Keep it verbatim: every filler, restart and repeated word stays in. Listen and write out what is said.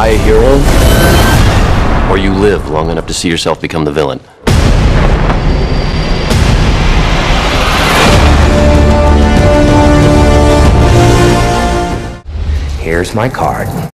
die a hero, or you live long enough to see yourself become the villain. Here's my card.